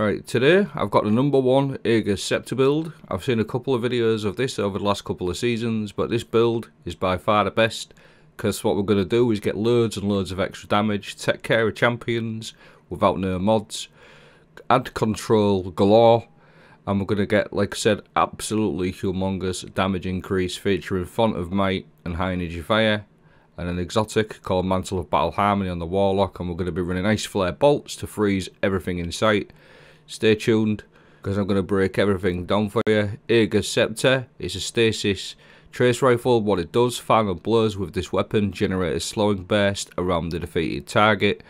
Right, today I've got the number 1 Ager's Scepter build. I've seen a couple of videos of this over the last couple of seasons, but this build is by far the best, because what we're going to do is get loads and loads of extra damage, take care of champions without no mods, add control galore, and we're going to get, like I said, absolutely humongous damage increase featuring Font of Might and High Energy Fire, and an exotic called Mantle of Battle Harmony on the Warlock, and we're going to be running Ice Flare Bolts to freeze everything in sight. Stay tuned, because I'm going to break everything down for you. Ager's Scepter is a stasis trace rifle. What it does, final blows with this weapon generate a slowing burst around the defeated target.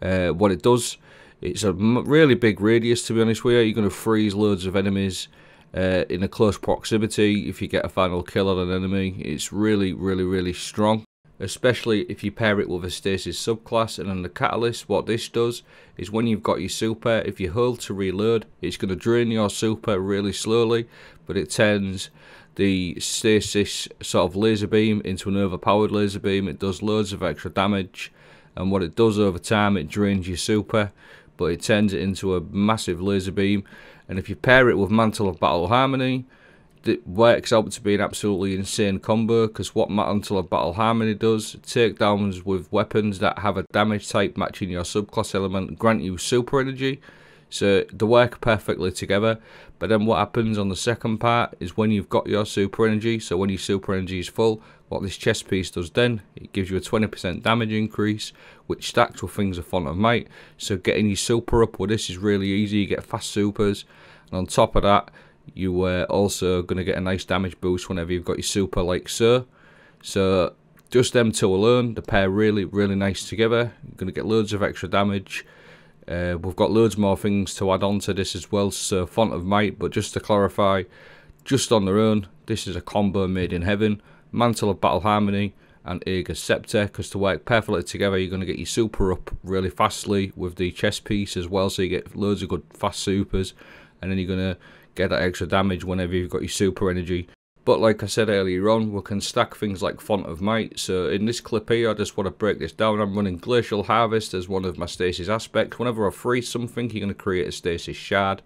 What it does, it's a really big radius, to be honest with you. You're going to freeze loads of enemies in a close proximity. If you get a final kill on an enemy, it's really strong, especially if you pair it with a stasis subclass. And on the catalyst, what this does is when you've got your super, if you hold to reload, it's going to drain your super really slowly, but it turns the stasis sort of laser beam into an overpowered laser beam. It does loads of extra damage, and what it does over time, it drains your super, but it turns it into a massive laser beam. And if you pair it with Mantle of Battle Harmony, it works out to be an absolutely insane combo, because what Mantle of Battle Harmony does, takedowns with weapons that have a damage type matching your subclass element grant you super energy, so they work perfectly together. But then what happens on the second part is when you've got your super energy, so when your super energy is full, what this chest piece does then, it gives you a 20% damage increase, which stacks with things of Font of Might. So getting your super up with this is really easy. You get fast supers, and on top of that, you are also going to get a nice damage boost whenever you've got your super, like so. So just them two alone, the pair really nice together. You're going to get loads of extra damage. We've got loads more things to add on to this as well, so Font of Might, but just to clarify, just on their own, this is a combo made in heaven. Mantle of Battle Harmony and Ager's Scepter, because to work perfectly together, you're going to get your super up really fastly with the chest piece as well, so you get loads of good fast supers, and then you're going to get that extra damage whenever you've got your super energy. But like I said earlier on, we can stack things like Font of Might. So in this clip here, I just want to break this down. I'm running Glacial Harvest as one of my stasis aspects. Whenever I freeze something, you're going to create a stasis shard,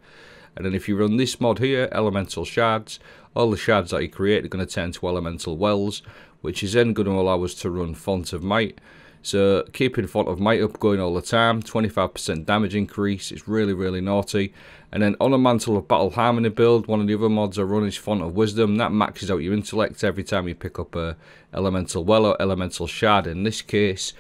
and then if you run this mod here, Elemental Shards, all the shards that you create are going to turn to Elemental Wells, which is then going to allow us to run Font of Might. So keeping Font of Might up going all the time, 25% damage increase, it's really naughty. And then on a Mantle of Battle Harmony build, one of the other mods I run is Font of Wisdom. That maxes out your intellect every time you pick up a Elemental Well or Elemental Shard in this case.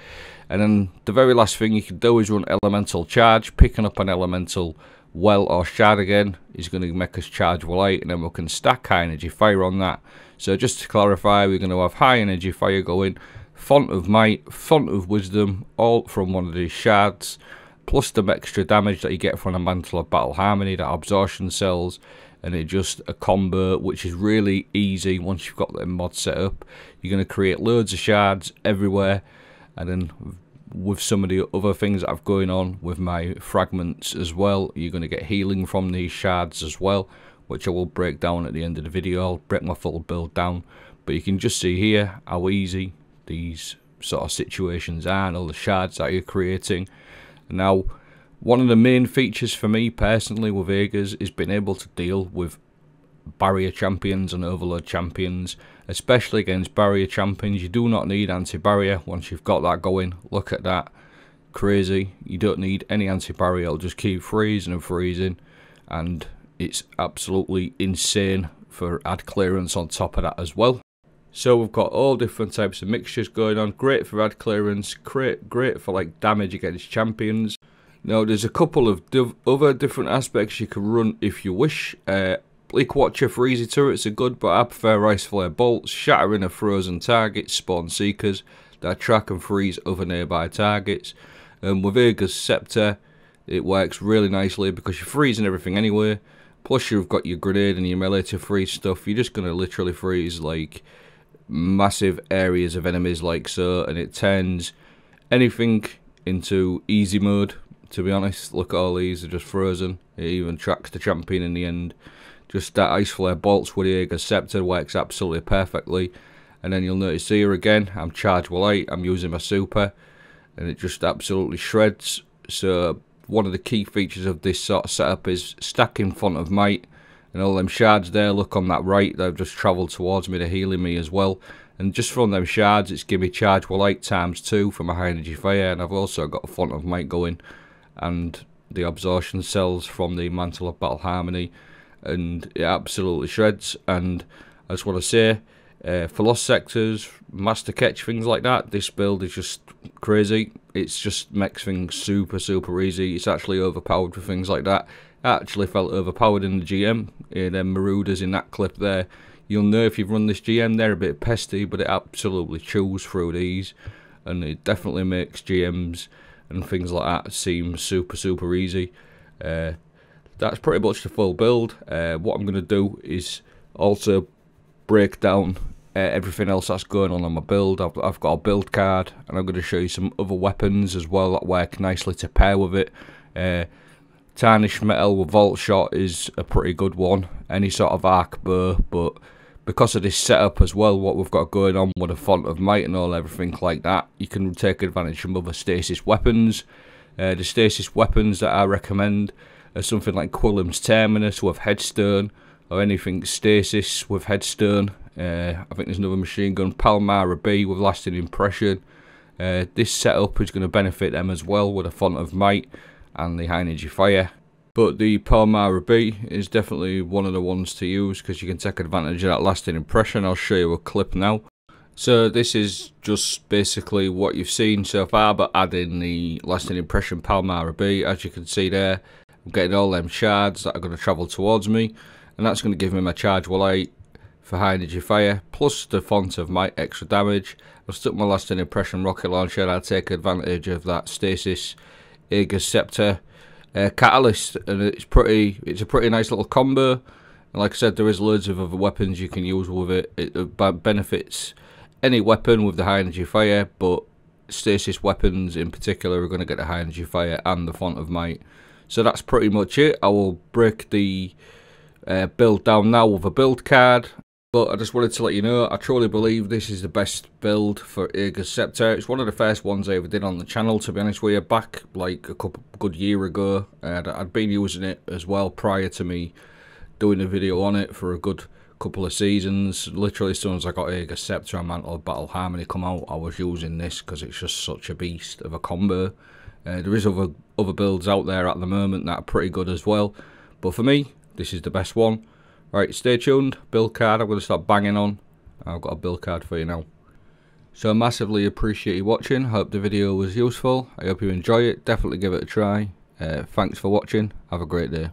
And then the very last thing you can do is run Elemental Charge. Picking up an Elemental Well or Shard again is going to make us charge with light, and then we can stack High Energy Fire on that. So just to clarify, we're going to have High Energy Fire going, Font of Might, Font of Wisdom, all from one of these shards, plus the extra damage that you get from a Mantle of Battle Harmony, that Absorption Cells, and it's just a combo which is really easy once you've got the mod set up. You're going to create loads of shards everywhere, and then with some of the other things that I've going on with my fragments as well, you're going to get healing from these shards as well, which I will break down at the end of the video. I'll break my full build down, but you can just see here how easy these sort of situations are and all the shards that you're creating. Now, one of the main features for me personally with Ager's is being able to deal with barrier champions and overload champions. Especially against barrier champions, you do not need anti-barrier. Once you've got that going, look at that, crazy. You don't need any anti-barrier, it'll just keep freezing and freezing, and it's absolutely insane for ad clearance on top of that as well. So we've got all different types of mixtures going on. Great for ad clearance, great for like damage against champions. Now there's a couple of other different aspects you can run if you wish. Bleak Watcher for easy turrets are good, but I prefer Ice Flare Bolts, Shattering of Frozen Targets, Spawn Seekers that track and freeze other nearby targets. And with Ager's Scepter, it works really nicely because you're freezing everything anyway. Plus you've got your grenade and your melee to freeze stuff. You're just going to literally freeze like massive areas of enemies like so, and it turns anything into easy mode, to be honest. Look at all these, are just frozen. It even tracks the champion in the end. Just that Ice Flare Bolts with the Ager's Scepter works absolutely perfectly. And then you'll notice here again, I'm charged with light, I'm using my super, and it just absolutely shreds. So one of the key features of this sort of setup is stacking Font of Might, and all them shards there, look on that right, they've just travelled towards me, they're healing me as well. And just from them shards, it's giving me charge, well, 8 times 2 from a high energy fire, and I've also got a Font of Might going, and the absorption cells from the Mantle of Battle Harmony, and it absolutely shreds. And I just want to say, for lost sectors, master catch, things like that, this build is just crazy. It's just makes things super easy. It's actually overpowered for things like that. I actually felt overpowered in the GM, in them Marauders in that clip there. You'll know if you've run this GM, they're a bit pesty, but it absolutely chews through these, and it definitely makes GMs and things like that seem super easy. That's pretty much the full build. What I'm going to do is also break down everything else that's going on my build. I've got a build card, and I'm going to show you some other weapons as well that work nicely to pair with it. Tarnished Metal with Vault Shot is a pretty good one, any sort of arc bow, but because of this setup as well, what we've got going on with a Font of Might and all everything like that, you can take advantage of other stasis weapons. The stasis weapons that I recommend are something like Quillim's Terminus with Headstone, or anything stasis with Headstone. I think there's another machine gun, Palmyra B with Lasting Impression. This setup is going to benefit them as well with a Font of Might and the high energy fire. But the Palmyra B is definitely one of the ones to use because you can take advantage of that Lasting Impression. I'll show you a clip now. So this is just basically what you've seen so far, but adding the Lasting Impression Palmyra B. As you can see there, I'm getting all them shards that are going to travel towards me, and that's going to give me my charge while 8 for high energy fire, plus the Font of Might extra damage. I've stuck my Lasting Impression rocket launcher, and I take advantage of that stasis Ager's Scepter catalyst, and it's a pretty nice little combo. And like I said, there is loads of other weapons you can use with it. It benefits any weapon with the high energy fire, but stasis weapons in particular are going to get the high energy fire and the Font of Might. So that's pretty much it. I will break the build down now with a build card. But I just wanted to let you know, I truly believe this is the best build for Ager's Scepter. It's one of the first ones I ever did on the channel, to be honest with you, back like a good year ago. And I'd been using it as well prior to me doing a video on it for a good couple of seasons. Literally, as soon as I got Ager's Scepter and Mantle of Battle Harmony come out, I was using this because it's just such a beast of a combo. There is other builds out there at the moment that are pretty good as well. But for me, this is the best one. Right, stay tuned, build card, I'm going to start banging on. I've got a build card for you now. So I massively appreciate you watching, hope the video was useful, I hope you enjoy it, definitely give it a try. Thanks for watching, have a great day.